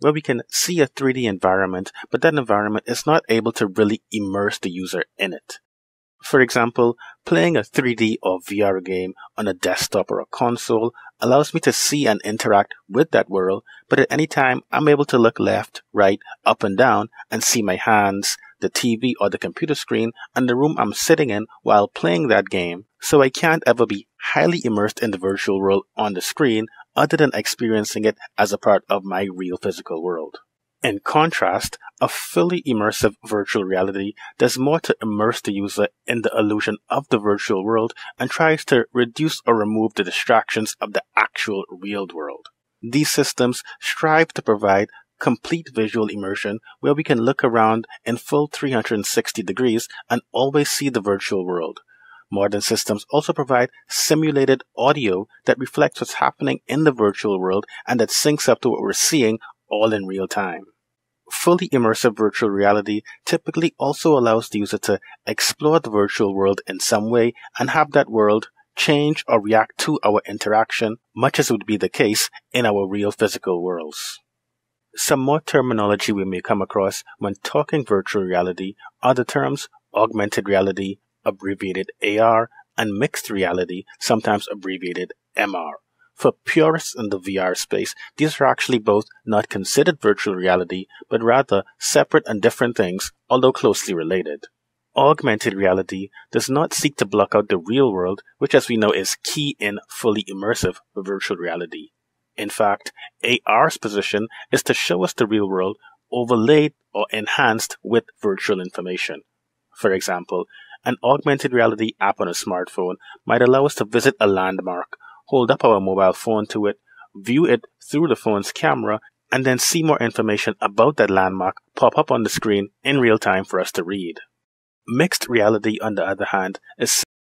where we can see a 3D environment, but that environment is not able to really immerse the user in it. For example, playing a 3D or VR game on a desktop or a console allows me to see and interact with that world, but at any time I'm able to look left, right, up and down and see my hands, the TV or the computer screen, and the room I'm sitting in while playing that game, so I can't ever be highly immersed in the virtual world on the screen other than experiencing it as a part of my real physical world. In contrast, a fully immersive virtual reality does more to immerse the user in the illusion of the virtual world and tries to reduce or remove the distractions of the actual real world. These systems strive to provide complete visual immersion where we can look around in full 360 degrees and always see the virtual world. Modern systems also provide simulated audio that reflects what's happening in the virtual world and that syncs up to what we're seeing all in real time. Fully immersive virtual reality typically also allows the user to explore the virtual world in some way and have that world change or react to our interaction, much as would be the case in our real physical worlds. Some more terminology we may come across when talking virtual reality are the terms augmented reality, abbreviated AR, and mixed reality, sometimes abbreviated MR. For purists in the VR space, these are actually both not considered virtual reality, but rather separate and different things, although closely related. Augmented reality does not seek to block out the real world, which as we know is key in fully immersive virtual reality. In fact, AR's position is to show us the real world overlaid or enhanced with virtual information. For example, an augmented reality app on a smartphone might allow us to visit a landmark, hold up our mobile phone to it, view it through the phone's camera, and then see more information about that landmark pop up on the screen in real time for us to read. Mixed reality, on the other hand, is